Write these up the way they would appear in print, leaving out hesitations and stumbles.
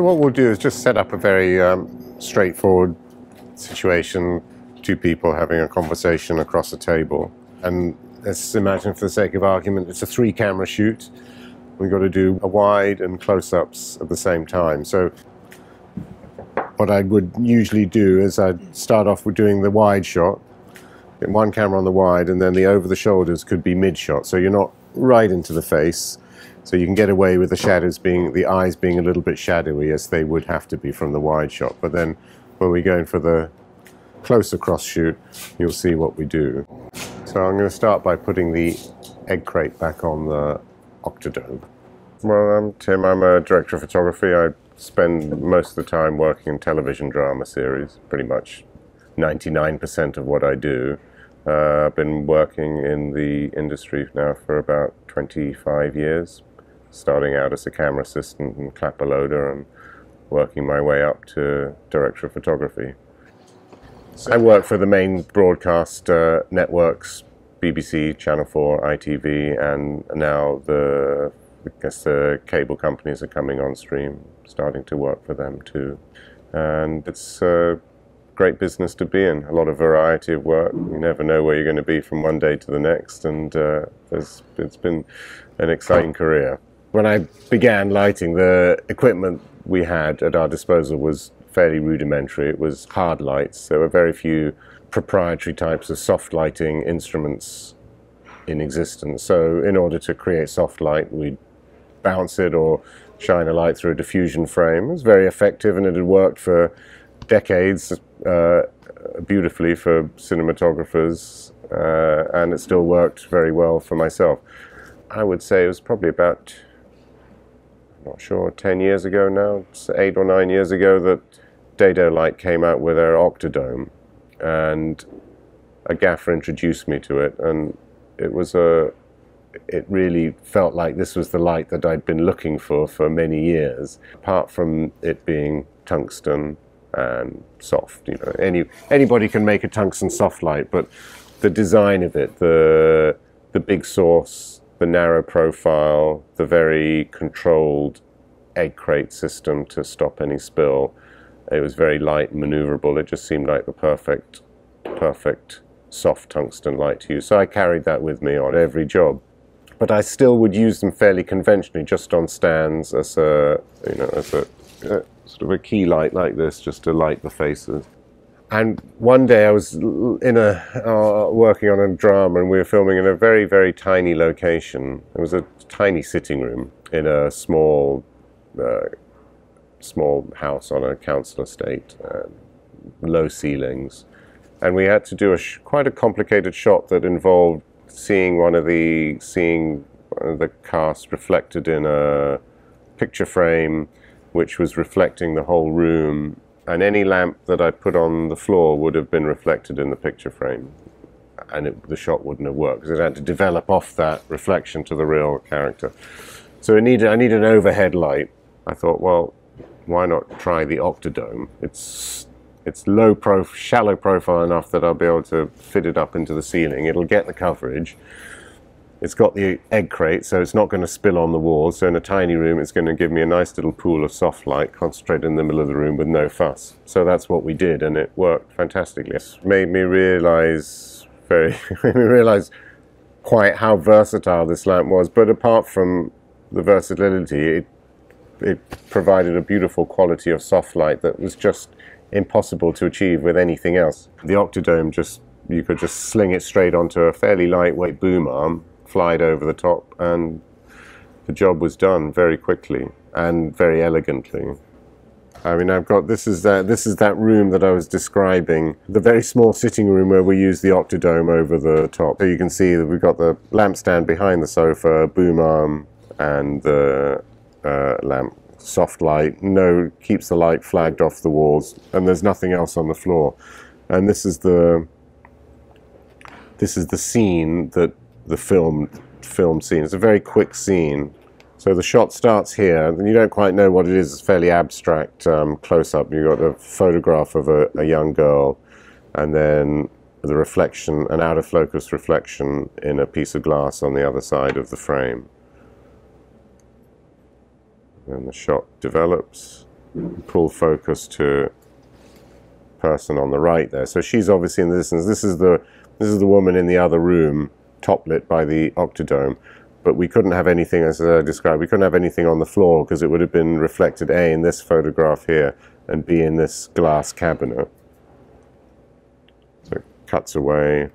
So what we'll do is just set up a very straightforward situation, two people having a conversation across a table. And let's imagine, for the sake of argument, it's a 3-camera shoot. We've got to do a wide and close-ups at the same time. So what I would usually do is I'd start off with doing the wide shot, get one camera on the wide, and then the over-the-shoulders could be mid-shot, so you're not right into the face. So you can get away with the shadows being, the eyes being a little bit shadowy, as they would have to be from the wide shot. But then when we're going for the closer cross shoot, you'll see what we do. So I'm going to start by putting the egg crate back on the Octodome. Well, I'm Tim. I'm a director of photography. I spend most of the time working in television drama series, pretty much 99% of what I do. I've been working in the industry now for about 25 years, starting out as a camera assistant and clapper loader and working my way up to director of photography. So I work for the main broadcast networks, BBC, Channel 4, ITV, and now I guess the cable companies are coming on stream, starting to work for them too. And it's great business to be in. A lot of variety of work. You never know where you're going to be from one day to the next, and it's been an exciting career. When I began lighting, the equipment we had at our disposal was fairly rudimentary. It was hard lights. There were very few proprietary types of soft lighting instruments in existence. So in order to create soft light, we'd bounce it or shine a light through a diffusion frame. It was very effective, and it had worked for decades beautifully for cinematographers, and it still worked very well for myself. I would say it was probably about, I'm not sure, 10 years ago now, it's 8 or 9 years ago that Dedolight came out with their Octodome, and a gaffer introduced me to it, and it was it really felt like this was the light that I'd been looking for many years, apart from it being tungsten and soft. You know, anybody can make a tungsten soft light, but the design of it, the big source, the narrow profile, the very controlled egg crate system to stop any spill, it was very light, maneuverable. It just seemed like the perfect soft tungsten light to use. So I carried that with me on every job, but I still would use them fairly conventionally, just on stands as a, you know, as a sort of a key light like this, just to light the faces. And one day I was in a working on a drama, and we were filming in a very, very tiny location. It was a tiny sitting room in a small house on a council estate, low ceilings, and we had to do quite a complicated shot that involved seeing one of the casts reflected in a picture frame, which was reflecting the whole room, and any lamp that I put on the floor would have been reflected in the picture frame, and the shot wouldn't have worked, because it had to develop off that reflection to the real character. So I needed an overhead light. I thought, well, why not try the Octodome? It's shallow profile enough that I'll be able to fit it up into the ceiling. It'll get the coverage. It's got the egg crate, so it's not going to spill on the wall. So in a tiny room, it's going to give me a nice little pool of soft light concentrated in the middle of the room with no fuss. So that's what we did, and it worked fantastically. It made me realize quite how versatile this lamp was. But apart from the versatility, it provided a beautiful quality of soft light that was just impossible to achieve with anything else. The Octodome, you could just sling it straight onto a fairly lightweight boom arm, fly it over the top, and the job was done very quickly and very elegantly. I mean, I've got, this is that room that I was describing, the very small sitting room where we use the Octodome over the top. So you can see that we've got the lampstand behind the sofa, boom arm, and the lamp, soft light, keeps the light flagged off the walls, and there's nothing else on the floor. And this is the scene that the film scene. It's a very quick scene. So the shot starts here, and you don't quite know what it is. It's a fairly abstract close-up. You've got a photograph of a young girl, and then the reflection, an out-of-focus reflection in a piece of glass on the other side of the frame. And the shot develops, pull focus to person on the right there. So she's obviously in the distance. This is the woman in the other room, top lit by the Octodome. But we couldn't have anything, as I described, we couldn't have anything on the floor because it would have been reflected A in this photograph here and B in this glass cabinet. So it cuts away,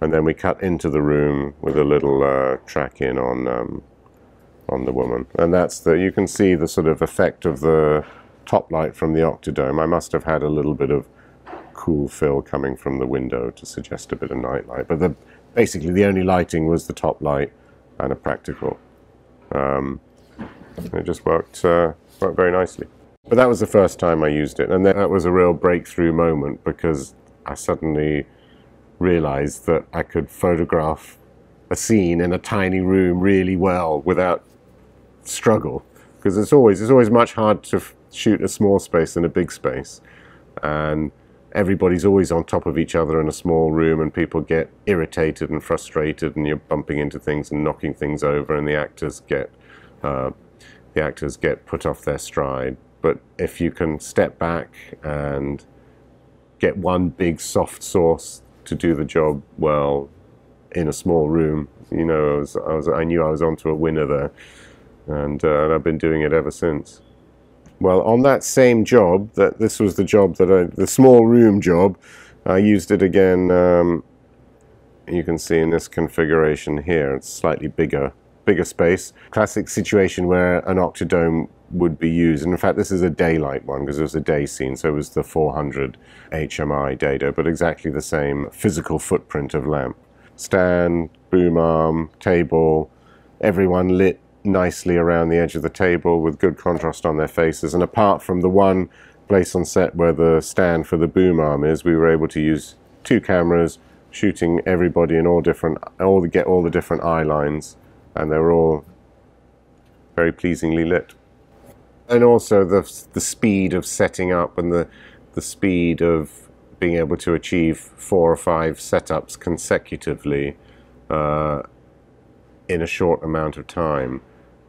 and then we cut into the room with a little track in on the woman. And that's the, you can see the sort of effect of the top light from the Octodome. I must have had a little bit of cool fill coming from the window to suggest a bit of night light. But basically the only lighting was the top light and a practical. And it just worked very nicely. But that was the first time I used it, and that was a real breakthrough moment because I suddenly realized that I could photograph a scene in a tiny room really well without struggle, because it's always much harder to shoot a small space than a big space, and everybody's always on top of each other in a small room, and people get irritated and frustrated, and you're bumping into things and knocking things over, and the actors get put off their stride. But if you can step back and get one big soft source to do the job well in a small room, you know, I knew I was onto a winner there, and I've been doing it ever since. Well, on that same job, this was the job that the small room job, I used it again. You can see in this configuration here, it's slightly bigger space. Classic situation where an Octodome would be used, and in fact this is a daylight one because it was a day scene, so it was the 400 HMI data, but exactly the same physical footprint of lamp. Stand, boom arm, table, everyone lit nicely around the edge of the table with good contrast on their faces, and apart from the one place on set where the stand for the boom arm is, we were able to use two cameras shooting everybody in all the different eye lines, and they were all very pleasingly lit. And also the speed of setting up and the speed of being able to achieve 4 or 5 setups consecutively in a short amount of time.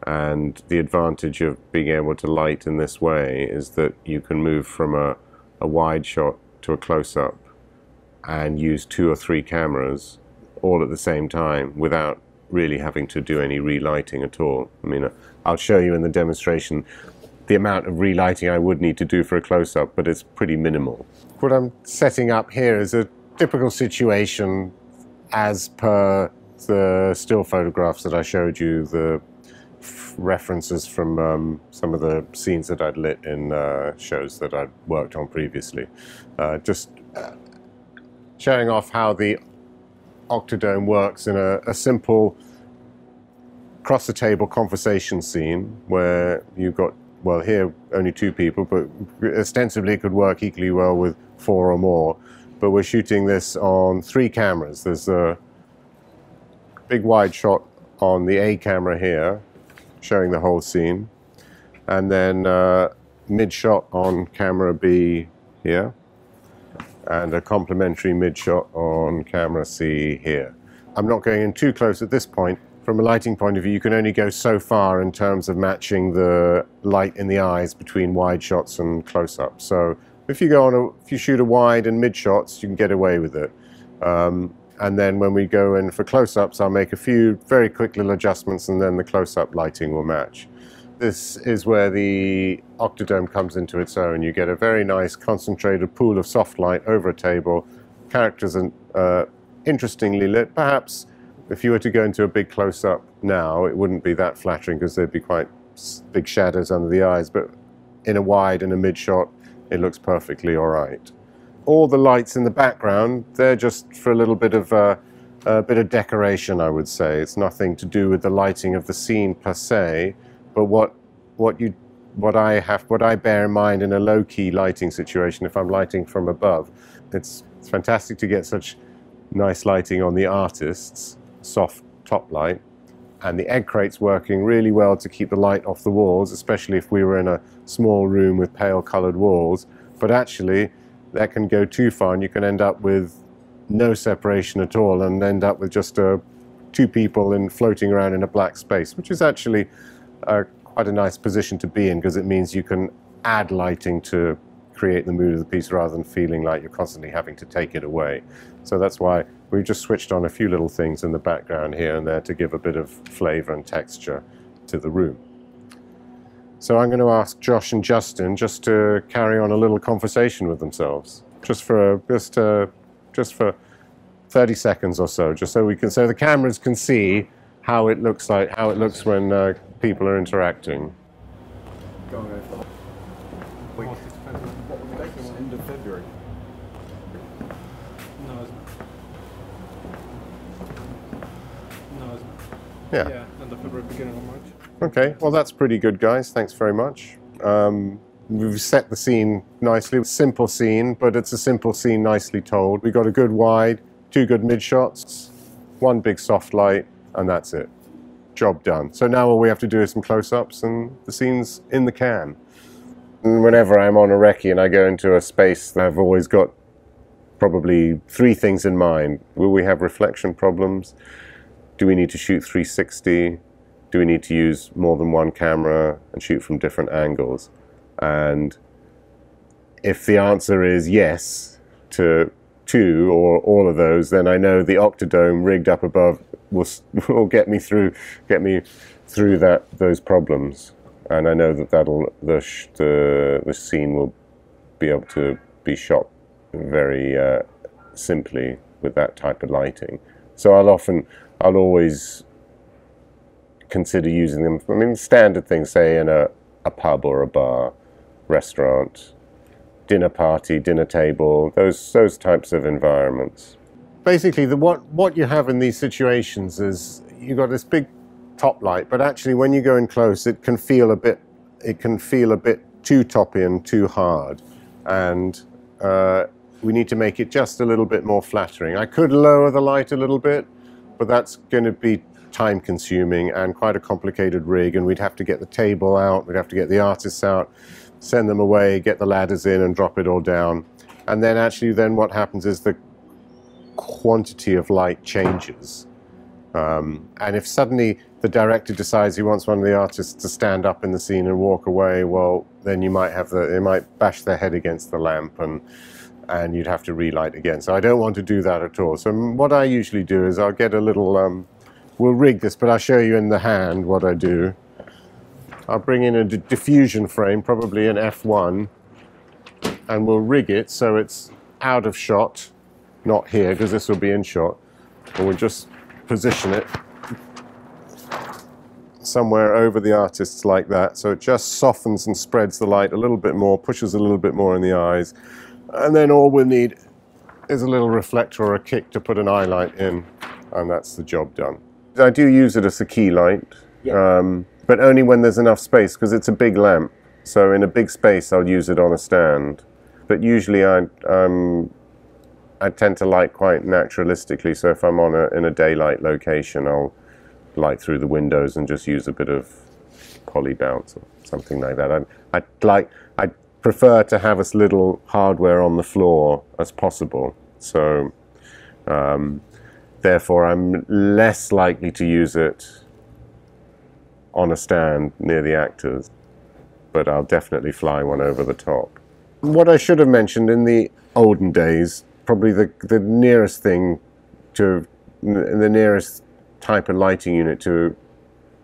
And the advantage of being able to light in this way is that you can move from a wide shot to a close-up and use 2 or 3 cameras all at the same time without really having to do any relighting at all. I mean, I'll show you in the demonstration the amount of relighting I would need to do for a close-up, but it's pretty minimal. What I'm setting up here is a typical situation as per the still photographs that I showed you, the references from some of the scenes that I'd lit in shows that I'd worked on previously. Just showing off how the Octodome works in a simple cross-the-table conversation scene where you've got, well, here only 2 people, but ostensibly it could work equally well with 4 or more. But we're shooting this on 3 cameras. There's a big wide shot on the A camera here, showing the whole scene, and then mid-shot on camera B here, and a complementary mid-shot on camera C here. I'm not going in too close at this point. From a lighting point of view, you can only go so far in terms of matching the light in the eyes between wide shots and close-ups. So if you go on if you shoot a wide and mid-shots, you can get away with it. And then when we go in for close-ups, I'll make a few very quick little adjustments, and then the close-up lighting will match. This is where the Octodome comes into its own. You get a very nice concentrated pool of soft light over a table. Characters are interestingly lit. Perhaps if you were to go into a big close-up now, it wouldn't be that flattering because there'd be quite big shadows under the eyes, but in a wide and a mid-shot, it looks perfectly all right. All the lights in the background, they're just for a little bit of decoration, I would say. It's nothing to do with the lighting of the scene per se, but what I bear in mind in a low-key lighting situation, if I'm lighting from above, it's fantastic to get such nice lighting on the artist's soft top light, and the egg crate's working really well to keep the light off the walls, especially if we were in a small room with pale colored walls. But actually, that can go too far, and you can end up with no separation at all, and end up with just 2 people floating around in a black space, which is actually quite a nice position to be in, because it means you can add lighting to create the mood of the piece rather than feeling like you're constantly having to take it away. So that's why we've just switched on a few little things in the background here and there to give a bit of flavor and texture to the room. So I'm going to ask Josh and Justin just to carry on a little conversation with themselves, just for 30 seconds or so, just so we can, so the cameras can see how it looks like, how it looks when people are interacting. Go on, go. Wait. End of February. No, it's not. Yeah. Yeah, end of February, beginning of March. Okay, well that's pretty good, guys. Thanks very much. We've set the scene nicely. Simple scene, but it's a simple scene nicely told. We got a good wide, two good mid shots, one big soft light, and that's it. Job done. So now all we have to do is some close-ups and the scene's in the can. And whenever I'm on a recce and I go into a space, I've always got probably three things in mind. Will we have reflection problems? Do we need to shoot 360? Do we need to use more than one camera and shoot from different angles? And if the answer is yes to two or all of those, then I know the Octodome rigged up above will get me through those problems. And I know that the scene will be able to be shot very simply with that type of lighting. So I'll always consider using them. I mean, standard things, say in a pub or a bar, restaurant, dinner party, dinner table, those types of environments. Basically, what you have in these situations is you've got this big top light, but actually when you go in close, it can feel a bit too toppy and too hard, and we need to make it just a little bit more flattering. I could lower the light a little bit, but that's going to be time consuming and quite a complicated rig, and we'd have to get the table out, we'd have to get the artists out, send them away, get the ladders in and drop it all down. And then actually then what happens is the quantity of light changes. And if suddenly the director decides he wants one of the artists to stand up in the scene and walk away, well, then you might have they might bash their head against the lamp and you'd have to relight again. So I don't want to do that at all. So what I usually do is I'll get a little, we'll rig this, but I'll show you in the hand what I do. I'll bring in a diffusion frame, probably an F1, and we'll rig it so it's out of shot, not here, because this will be in shot, and we'll just position it somewhere over the artists like that, so it just softens and spreads the light a little bit more, pushes a little bit more in the eyes, and then all we'll need is a little reflector or a kick to put an eye light in, and that's the job done. I do use it as a key light, yeah. But only when there's enough space, because it's a big lamp, so in a big space I'll use it on a stand, but usually I tend to light quite naturalistically, so if I'm in a daylight location, I'll light through the windows and just use a bit of poly bounce or something like that. I prefer to have as little hardware on the floor as possible, so therefore I'm less likely to use it on a stand near the actors, but I'll definitely fly one over the top. What I should have mentioned, in the olden days, probably the nearest type of lighting unit to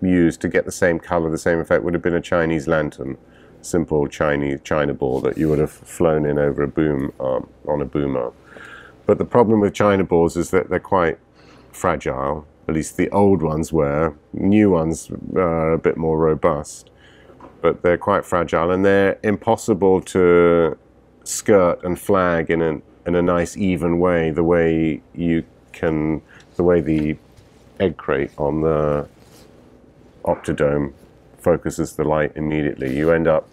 use to get the same color, the same effect, would have been a Chinese lantern, simple Chinese China ball that you would have flown in over a boom arm, on a boom arm. But the problem with China balls is that they're quite fragile. At least the old ones were. New ones are a bit more robust, but they're quite fragile and they're impossible to skirt and flag in a nice even way, the way the egg crate on the Octodome focuses the light immediately. You end up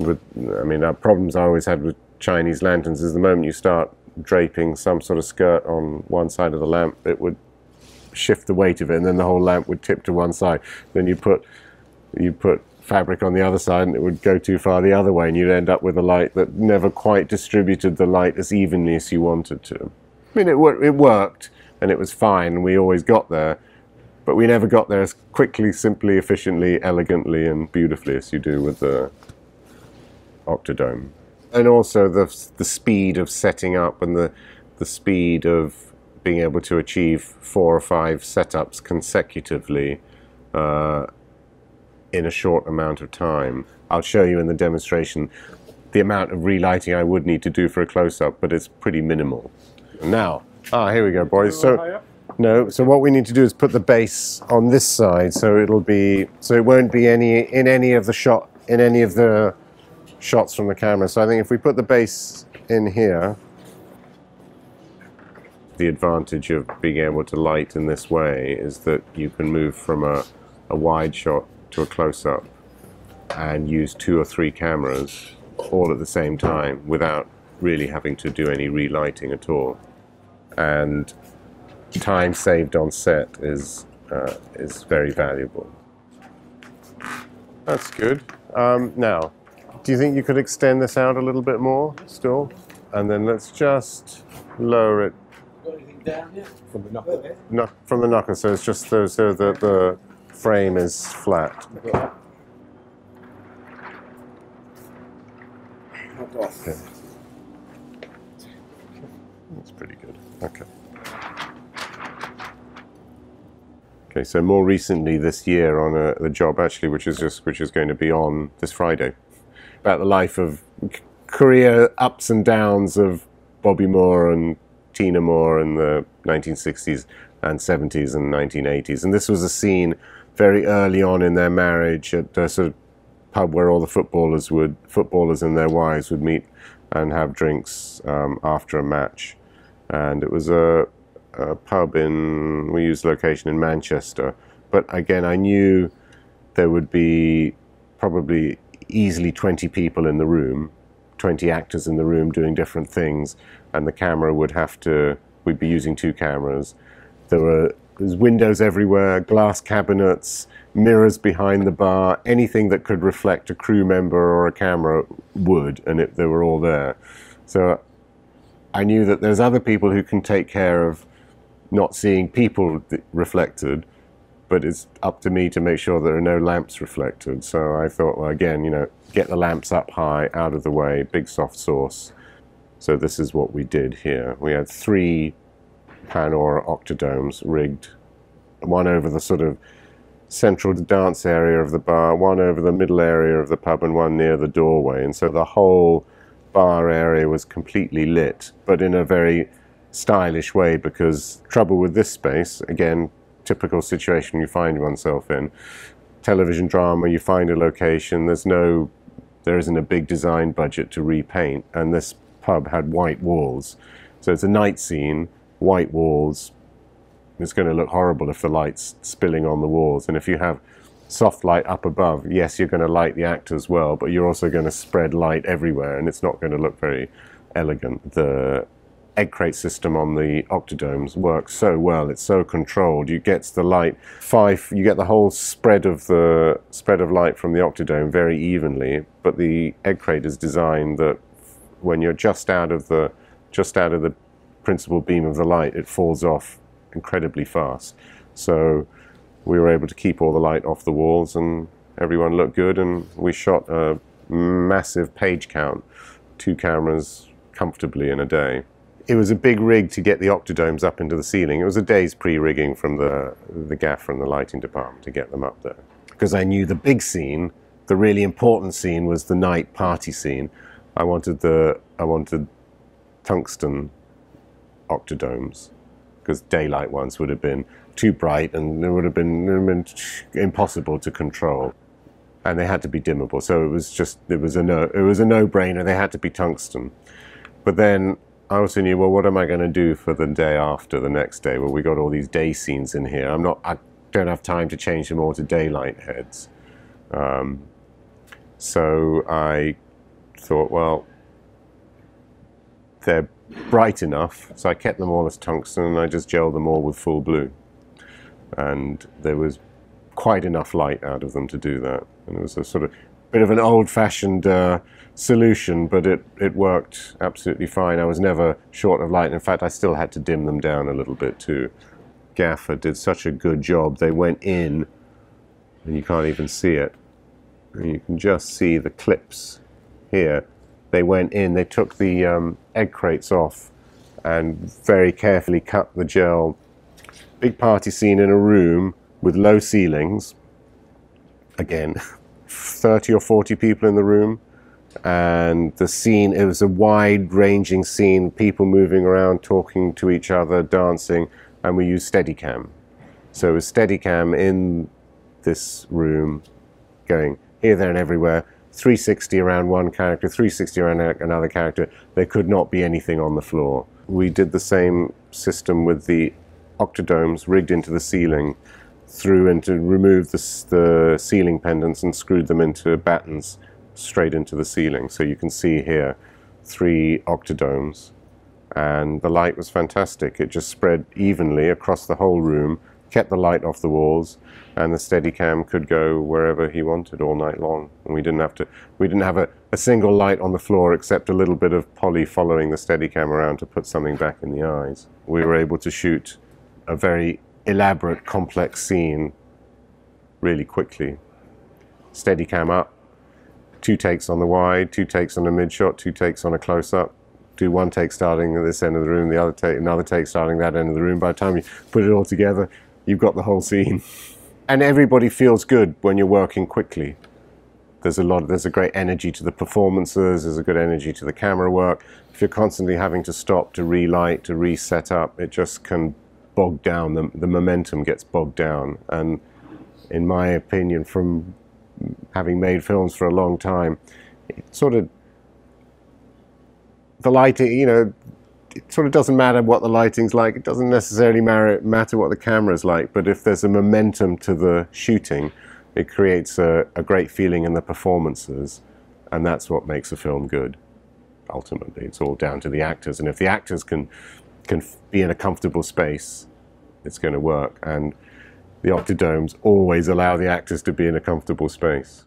with, I mean, our problems I always had with Chinese lanterns is the moment you start draping some sort of skirt on one side of the lamp, it would shift the weight of it and then the whole lamp would tip to one side. Then you put fabric on the other side and it would go too far the other way, and you'd end up with a light that never quite distributed the light as evenly as you wanted to. I mean, it worked and it was fine, and we always got there, but we never got there as quickly, simply, efficiently, elegantly and beautifully as you do with the Octodome. And also the speed of setting up and the speed of being able to achieve 4 or 5 setups consecutively in a short amount of time. I'll show you in the demonstration the amount of relighting I would need to do for a close-up, but it's pretty minimal. Now, here we go, boys. So, no, so what we need to do is put the base on this side, so it'll be, so it won't be any in any of the shots from the camera. So I think if we put the base in here, the advantage of being able to light in this way is that you can move from a wide shot to a close-up and use 2 or 3 cameras all at the same time without really having to do any relighting at all. And time saved on set is very valuable. That's good. Now, do you think you could extend this out a little bit more still? And then let's just lower it. Got anything down here? From the knocker. No, from the knocker, so it's just so that the frame is flat. Okay. That's pretty good. Okay. Okay, so more recently this year on the job actually, which is going to be on this Friday, about the life of career ups and downs of Bobby Moore and Tina Moore in the 1960s and 70s and 1980s. And this was a scene very early on in their marriage at a sort of pub where all the footballers and their wives would meet and have drinks after a match. And it was a pub in, we used location in Manchester. But again, I knew there would be probably easily 20 people in the room, 20 actors in the room doing different things, and the camera would have to, we'd be using 2 cameras. There's windows everywhere, glass cabinets, mirrors behind the bar, anything that could reflect a crew member or a camera would, and they were all there. So I knew that there's other people who can take care of not seeing people reflected, but it's up to me to make sure there are no lamps reflected. So I thought, well, again, you know, get the lamps up high, out of the way, big soft source. So this is what we did here. We had 3 Panaura Octodomes rigged, one over the sort of central dance area of the bar, one over the middle area of the pub, and one near the doorway. And so the whole bar area was completely lit, but in a very stylish way, because trouble with this space, again, typical situation you find oneself in. Television drama, you find a location, there isn't a big design budget to repaint, and this pub had white walls. So it's a night scene, white walls. It's going to look horrible if the light's spilling on the walls. And if you have soft light up above, yes, you're going to light the actors well, but you're also going to spread light everywhere, and it's not going to look very elegant. The egg crate system on the Octodomes works so well, it's so controlled. You get the light you get the whole spread of light from the Octodome very evenly, but the egg crate is designed that when you're just out of the principal beam of the light, it falls off incredibly fast. So we were able to keep all the light off the walls, and everyone looked good, and we shot a massive page count, 2 cameras comfortably in a day. It was a big rig to get the Octodomes up into the ceiling. It was a day's pre-rigging from the gaffer and the lighting department to get them up there. Because I knew the big scene, the really important scene, was the night party scene. I wanted tungsten Octodomes, because daylight ones would have been too bright and it would have been impossible to control. And they had to be dimmable, so it was a no-brainer. They had to be tungsten. But then I also knew, well, what am I going to do for the day after, the next day? Well, we got all these day scenes in here. I don't have time to change them all to daylight heads. So I thought, well, they're bright enough. So I kept them all as tungsten, and I just gelled them all with full blue. And there was quite enough light out of them to do that. And it was a sort of bit of an old-fashioned solution, but it worked absolutely fine. I was never short of light. In fact, I still had to dim them down a little bit too. Gaffer did such a good job. They went in, and you can't even see it. And you can just see the clips here, they went in, they took the egg crates off and very carefully cut the gel. Big party scene in a room with low ceilings. Again, 30 or 40 people in the room. And the scene, it was a wide-ranging scene, people moving around, talking to each other, dancing, and we used Steadicam. So it was Steadicam in this room, going here, there, and everywhere, 360 around one character, 360 around another character. There could not be anything on the floor. We did the same system with the Octodomes rigged into the ceiling, through and to remove the ceiling pendants and screwed them into battens straight into the ceiling. So you can see here 3 Octodomes, and the light was fantastic. It just spread evenly across the whole room, kept the light off the walls, and the Steadicam could go wherever he wanted all night long. And we didn't have a single light on the floor except a little bit of Polly following the Steadicam around to put something back in the eyes. We were able to shoot a very elaborate, complex scene really quickly. Steadicam up, 2 takes on the wide, 2 takes on a mid shot, 2 takes on a close up. Do one take starting at this end of the room, the other take, another take starting that end of the room. By the time you put it all together, you've got the whole scene. And everybody feels good when you're working quickly. There's a great energy to the performances, there's a good energy to the camera work. If you're constantly having to stop to relight, to reset up, it just can bog down, the momentum gets bogged down. And in my opinion, from having made films for a long time, it sort of, the lighting, you know, it sort of doesn't matter what the lighting's like, it doesn't necessarily matter what the camera's like, but if there's a momentum to the shooting, it creates a great feeling in the performances, and that's what makes a film good. Ultimately, it's all down to the actors, and if the actors can be in a comfortable space, it's going to work, and the Octodomes always allow the actors to be in a comfortable space.